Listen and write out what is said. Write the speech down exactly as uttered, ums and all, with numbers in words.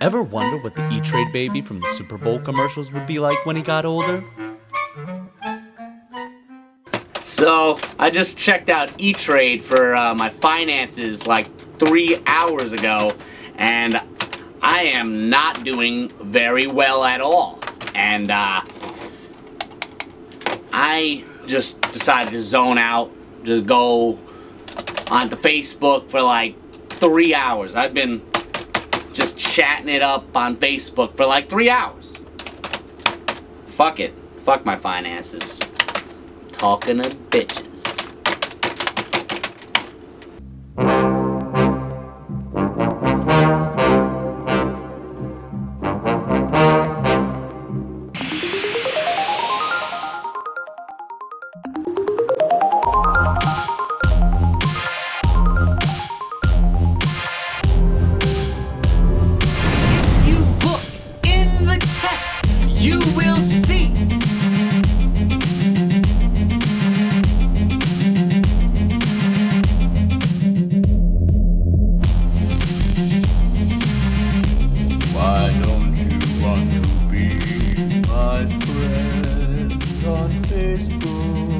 Ever wonder what the E Trade baby from the Super Bowl commercials would be like when he got older? So, I just checked out E Trade for uh, my finances like three hours ago, and I am not doing very well at all. And uh, I just decided to zone out, just go onto Facebook for like three hours. I've been just chatting it up on Facebook for like three hours. Fuck it. Fuck my finances. Talking to bitches. If you look in the text, you will see. Facebook.